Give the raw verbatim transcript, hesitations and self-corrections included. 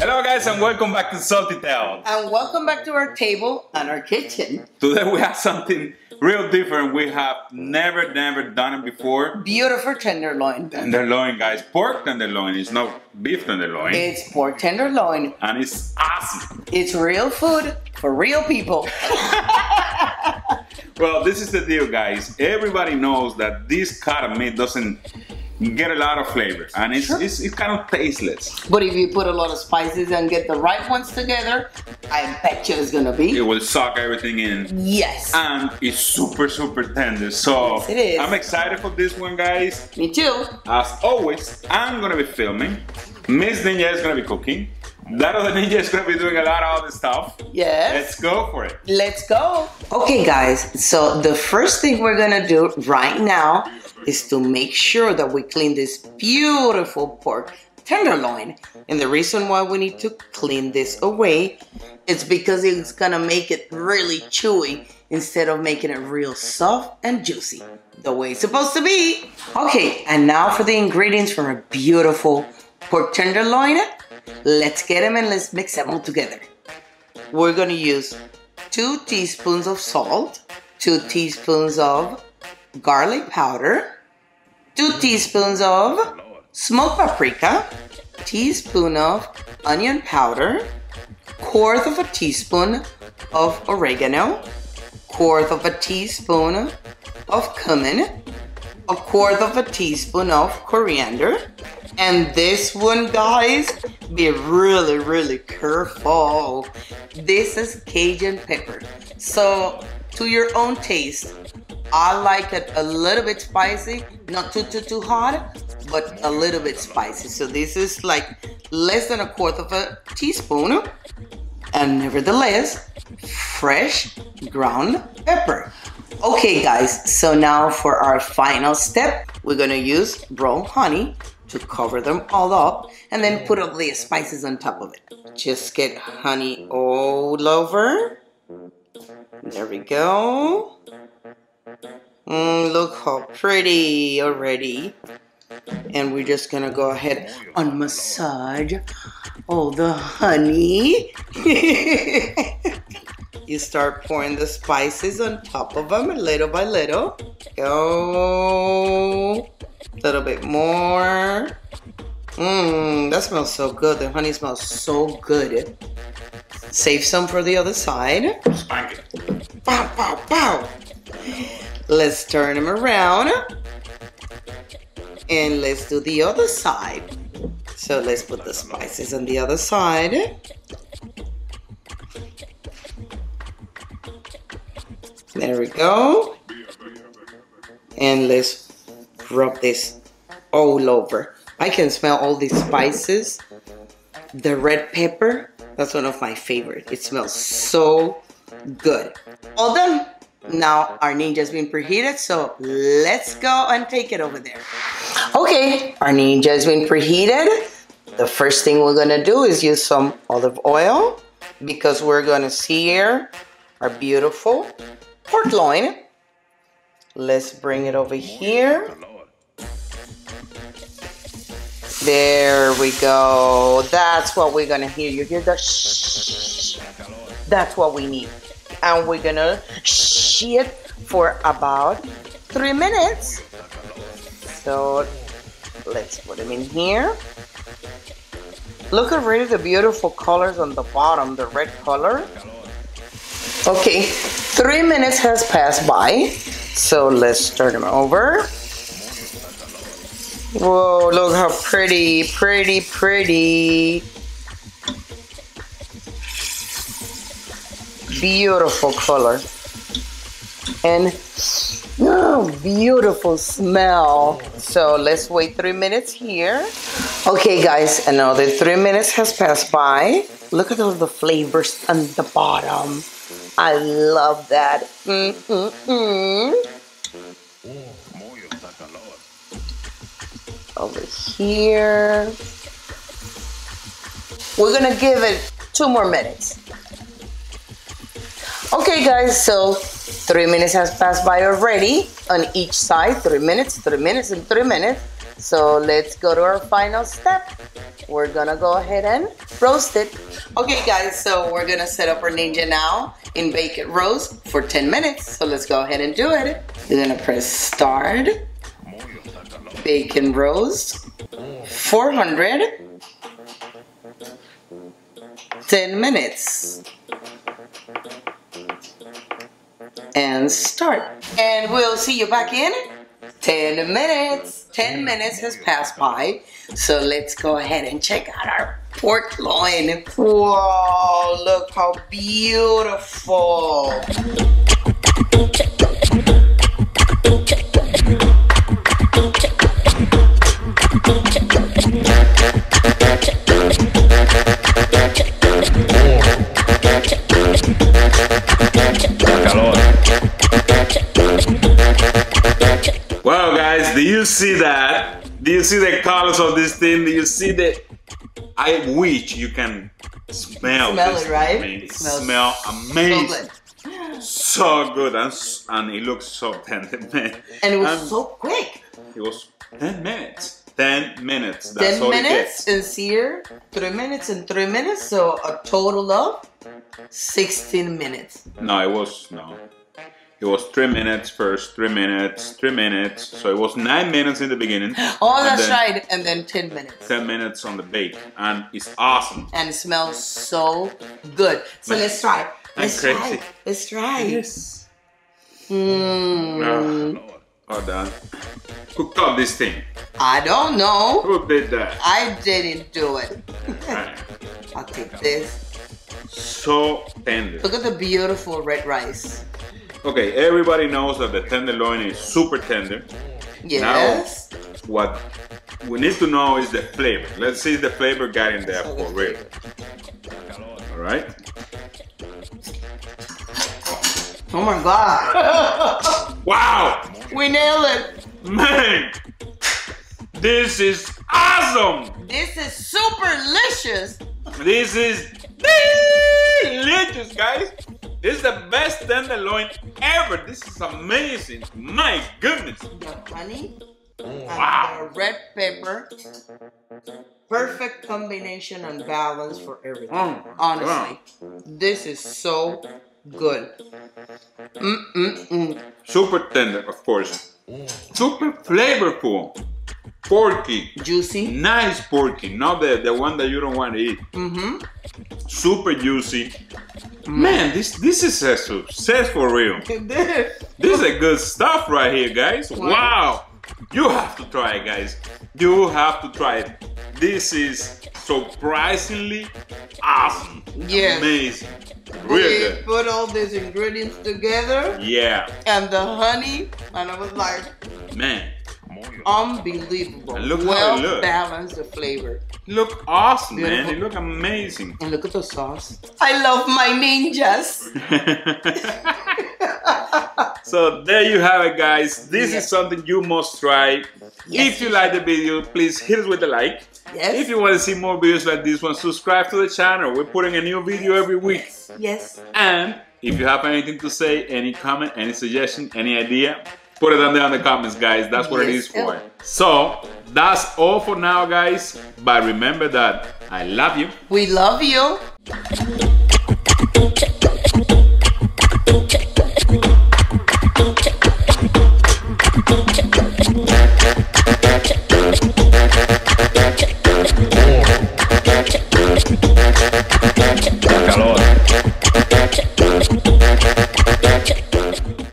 Hello guys, and welcome back to Salty Tales. And welcome back to our table and our kitchen. Today we have something real different. We have never, never done it before. Beautiful tenderloin. Tenderloin, guys. Pork tenderloin. It's not beef tenderloin. It's pork tenderloin. And it's awesome. It's real food for real people. Well, this is the deal, guys. Everybody knows that this cut of meat doesn't get a lot of flavor, and it's, sure. it's, it's kind of tasteless. But if you put a lot of spices and get the right ones together, I bet you it's gonna be. It will suck everything in. Yes. And it's super, super tender. So yes, it is. I'm excited for this one, guys. Me too. As always, I'm gonna be filming. Miss Ninja is gonna be cooking. That other ninja is going to be doing a lot of other stuff. Yes. Let's go for it. Let's go. Okay, guys. So the first thing we're going to do right now is to make sure that we clean this beautiful pork tenderloin. And the reason why we need to clean this away is because it's going to make it really chewy instead of making it real soft and juicy the way it's supposed to be. Okay. And now for the ingredients from a beautiful pork tenderloin. Let's get them and let's mix them all together. We're going to use two teaspoons of salt, two teaspoons of garlic powder, two teaspoons of smoked paprika, teaspoon of onion powder, quarter of a teaspoon of oregano, quarter of a teaspoon of cumin, a quarter of a teaspoon of coriander. And this one, guys, be really, really careful. This is Cayenne pepper. So, to your own taste. I like it a little bit spicy, not too, too, too hot, but a little bit spicy. So this is like less than a quarter of a teaspoon. And nevertheless, fresh ground pepper. Okay, guys, so now for our final step, we're gonna use brown honey to cover them all up and then put all the spices on top of it. Just get honey all over. There we go. Mm, look how pretty already. And we're just gonna go ahead and massage all the honey. You start pouring the spices on top of them little by little. Go. A little bit more. Mmm, that smells so good. The honey smells so good. Save some for the other side. Spank it. Pow, pow, pow. Let's turn them around. And let's do the other side. So let's put the spices on the other side. There we go. And let's rub this all over. I can smell all these spices. The red pepper, that's one of my favorites. It smells so good. All done. Now our ninja's been preheated, so let's go and take it over there. Okay, our ninja's been preheated. The first thing we're gonna do is use some olive oil because we're gonna sear our beautiful pork loin. Let's bring it over here. There we go. That's what we're gonna hear. You hear that? Shh. That's what we need. And we're gonna shh it for about three minutes. So let's put them in here. Look already the beautiful colors on the bottom, the red color. Okay, three minutes has passed by. So let's turn them over. Whoa, look how pretty, pretty, pretty. Beautiful color. And oh, beautiful smell. So let's wait three minutes here. Okay, guys, another three minutes has passed by. Look at all the flavors on the bottom. I love that. Mm, mm, mm. Over here. We're gonna give it two more minutes. Okay, guys, so three minutes has passed by already on each side. Three minutes, three minutes, and three minutes. So let's go to our final step. We're gonna go ahead and roast it. Okay guys, so we're gonna set up our Ninja now and bake it roast for ten minutes. So let's go ahead and do it. You're gonna press start. Bake and roast. four hundred. ten minutes. And start. And we'll see you back in ten minutes. ten minutes has passed by. So let's go ahead and check out our pork loin. Whoa, look how beautiful. Wow guys, do you see that? Do you see the colors of this thing? Do you see the... I wish you can smell, smell this. Smell it, right? I mean, it smells smell amazing. So, so good, and, and it looks so tender, man. And it was and so quick. It was ten minutes. ten minutes, that's all it gets. ten minutes and sear, three minutes and three minutes, so a total of sixteen minutes. No, it was, no. It was three minutes first, three minutes, three minutes. So it was nine minutes in the beginning. Oh, that's then, right. And then ten minutes. Ten minutes on the bake, and it's awesome. And it smells so good. So but let's try. Let's crazy. try. Let's try. Yes. Mmm. Oh, oh, done. Who cooked this thing? I don't know. Who did that? I didn't do it. Right. I'll take this. So tender. Look at the beautiful red rice. Okay, everybody knows that the tenderloin is super tender. Yes. Now, what we need to know is the flavor. Let's see if the flavor got in there for real. All right. Oh my God. Wow. We nailed it. Man, this is awesome. This is super delicious. This is delicious, guys. This is the best tenderloin ever. This is amazing. My goodness. The honey and wow. the red pepper. Perfect combination and balance for everything. Oh, honestly, wow. This is so good. Mm, mm, mm. Super tender, of course. Super flavorful. Porky. Juicy. Nice porky. Not the, the one that you don't want to eat. Mm-hmm. Super juicy. Man, this this is a success for real. This is a good stuff right here, guys. Wow. You have to try it, guys. You have to try it. This is surprisingly awesome. Yes. Amazing. Really good. We put all these ingredients together. Yeah. And the honey. And I was like, man. Unbelievable. And look well how it looks. Balanced the flavor. Look awesome, Beautiful. man. It look amazing. And look at the sauce. I love my ninjas. So there you have it, guys. This yes. is something you must try. Yes. If you like the video, please hit us with a like. Yes. If you want to see more videos like this one, subscribe to the channel. We're putting a new video every week. Yes. yes. And if you have anything to say, any comment, any suggestion, any idea, put it down there in the comments, guys. That's what yes. it is for. So, that's all for now, guys. But remember that I love you. We love you.